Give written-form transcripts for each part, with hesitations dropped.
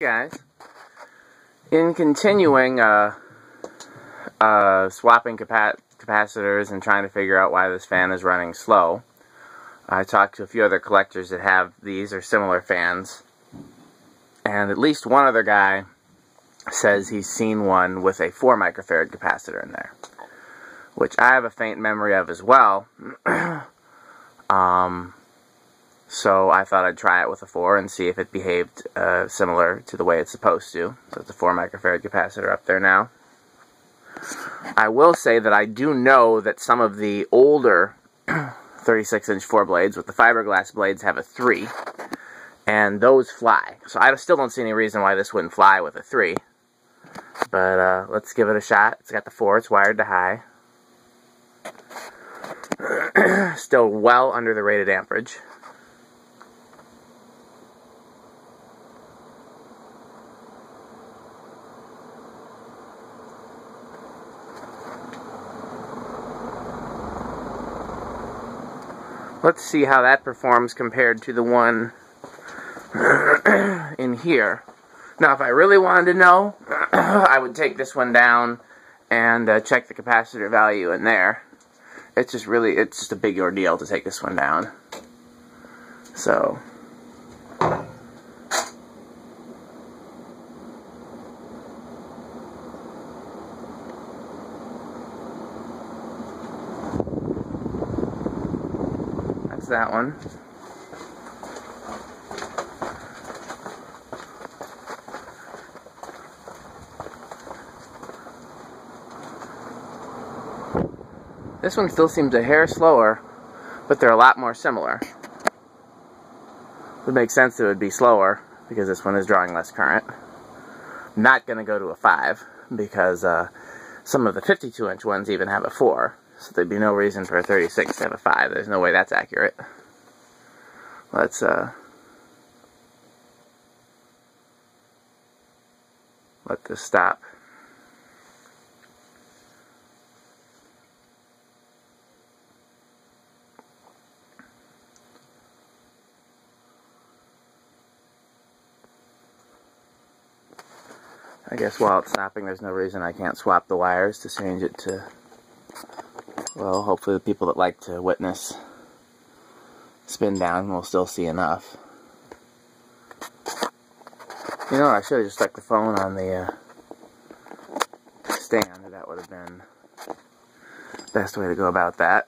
Guys, in continuing swapping capacitors and trying to figure out why this fan is running slow, I talked to a few other collectors that have these or similar fans, and at least one other guy says he's seen one with a 4 microfarad capacitor in there, which I have a faint memory of as well. So I thought I'd try it with a 4 and see if it behaved similar to the way it's supposed to. So it's a 4 microfarad capacitor up there now. I will say that I do know that some of the older 36-inch 4 blades with the fiberglass blades have a 3. And those fly. So I still don't see any reason why this wouldn't fly with a 3. But let's give it a shot. It's got the 4. It's wired to high. Still well under the rated amperage. Let's see how that performs compared to the one in here. Now, if I really wanted to know, I would take this one down and check the capacitor value in there. It's just a big ordeal to take this one down. So, that one. This one still seems a hair slower, but they're a lot more similar. It would make sense that it would be slower because this one is drawing less current. I'm not going to go to a 5 because some of the 52-inch ones even have a 4. So there'd be no reason for a 36 to have a 5. There's no way that's accurate. Let this stop. I guess while it's stopping, there's no reason I can't swap the wires to change it to... Well, hopefully the people that like to witness spin down will still see enough. You know, I should have just stuck the phone on the stand. That would have been the best way to go about that.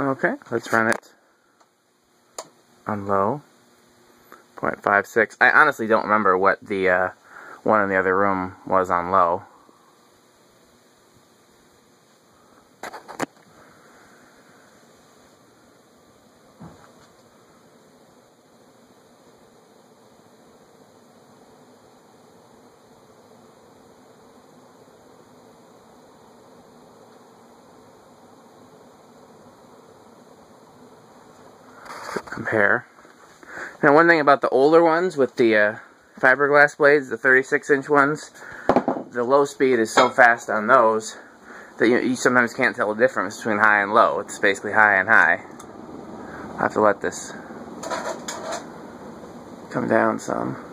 Okay, let's run it on low, 0.56. I honestly don't remember what the one in the other room was on low. Compare. Now, one thing about the older ones with the fiberglass blades, the 36-inch ones, the low speed is so fast on those that you sometimes can't tell the difference between high and low. It's basically high and high. I'll have to let this come down some.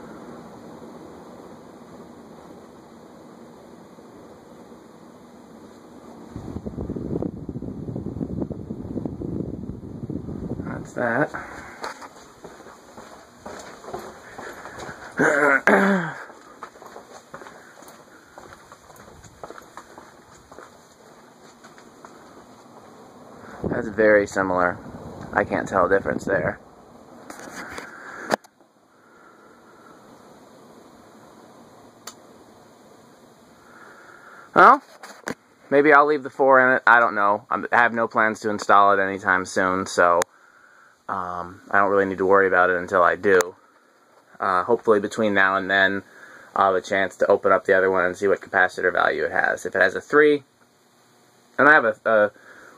That's that. That's very similar. I can't tell the difference there. Well, maybe I'll leave the 4 in it. I don't know. I have no plans to install it anytime soon, so I don't really need to worry about it until I do. Hopefully between now and then, I'll have a chance to open up the other one and see what capacitor value it has. If it has a 3, and I have a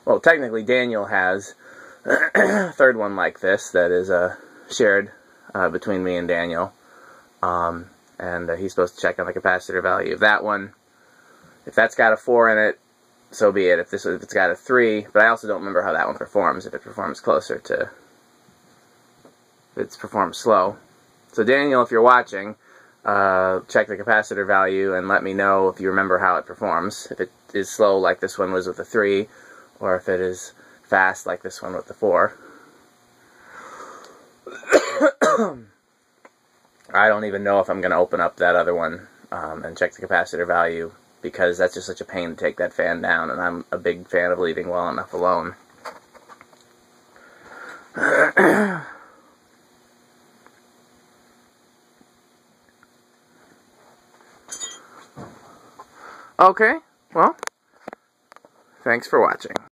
well, technically Daniel has a third one like this that is shared between me and Daniel. And he's supposed to check on the capacitor value of that one. If that's got a 4 in it, so be it. If it's got a 3, but I also don't remember how that one performs, if it performs closer to... if it performs slow. So Daniel, if you're watching, check the capacitor value and let me know if you remember how it performs. If it is slow like this one was with a 3, or if it is fast like this one with the 4. I don't even know if I'm going to open up that other one and check the capacitor value, because that's just such a pain to take that fan down, and I'm a big fan of leaving well enough alone. Okay, well, thanks for watching.